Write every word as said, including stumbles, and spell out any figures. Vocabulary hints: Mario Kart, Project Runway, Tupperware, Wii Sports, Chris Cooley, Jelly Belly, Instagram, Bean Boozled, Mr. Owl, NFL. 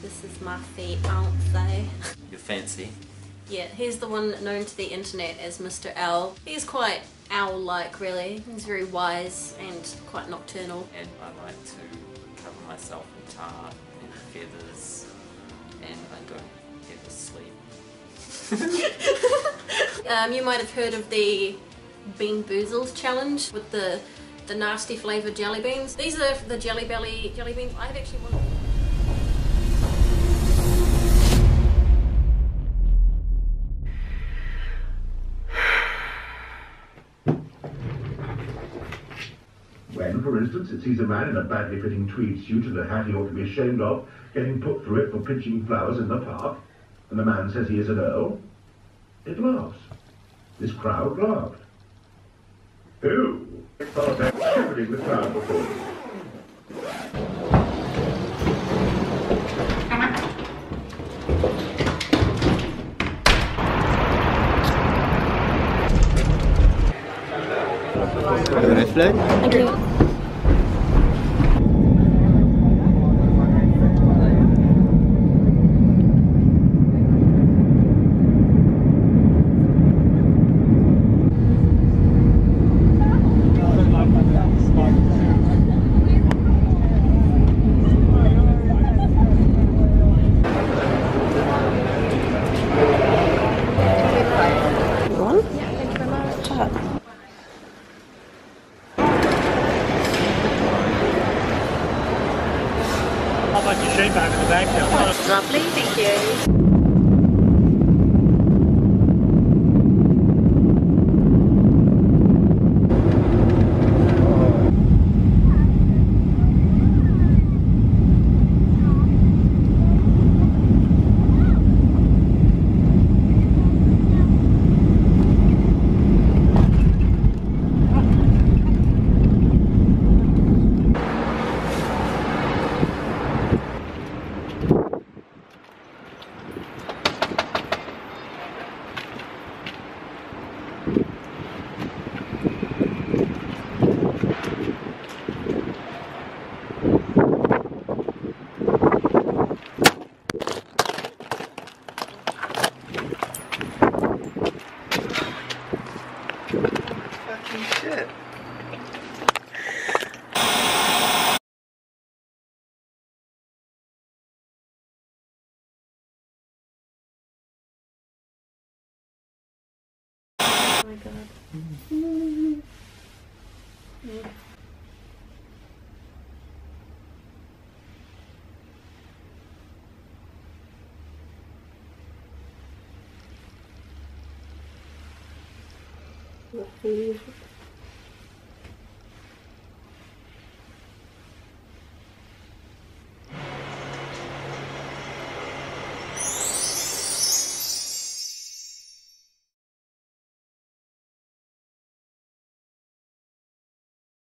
This is my fiancé. You're fancy. Yeah, he's the one known to the internet as Mister Owl. He's quite owl-like, really. He's very wise and quite nocturnal. And I like to cover myself in tar and feathers, and I don't ever sleep. um, you might have heard of the Bean Boozled challenge with the the nasty flavoured jelly beans. These are the Jelly Belly jelly beans. I've actually wanted. When, for instance, it sees a man in a badly fitting tweed suit and a hat he ought to be ashamed of getting put through it for pinching flowers in the park, and the man says he is an earl, it laughs. This crowd laughed. Who? I thought I was shouting the crowd before. Red flag? Agree. That's lovely, thank you. Fucking shit. Oh my god. Mm. Mm. What do you think?